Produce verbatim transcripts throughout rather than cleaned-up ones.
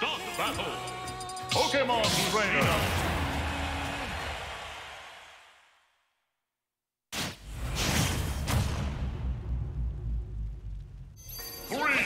Start the battle! Pokemon Trainer! What?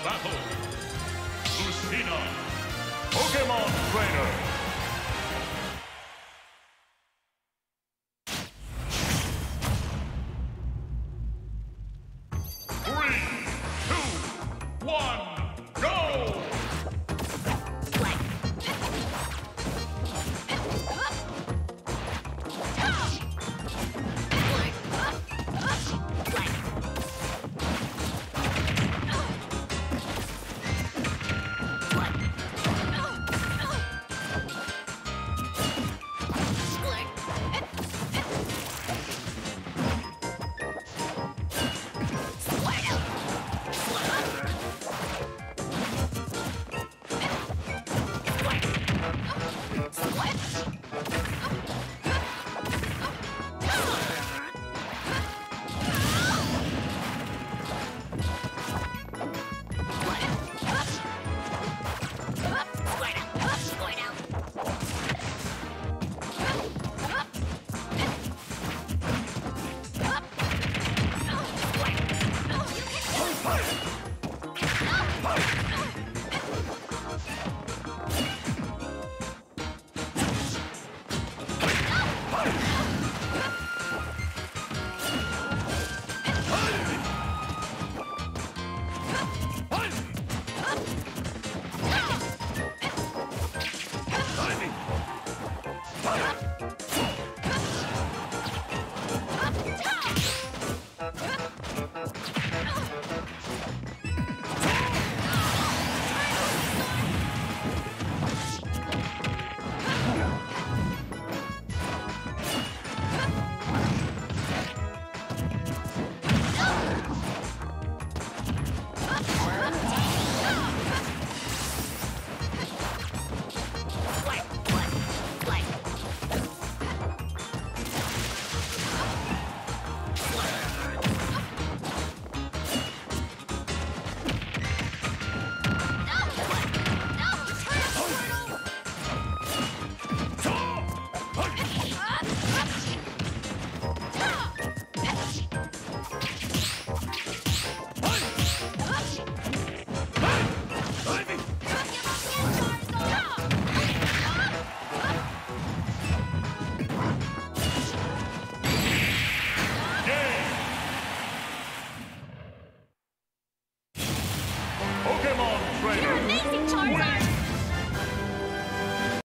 Battle Lucina Pokemon Trainer.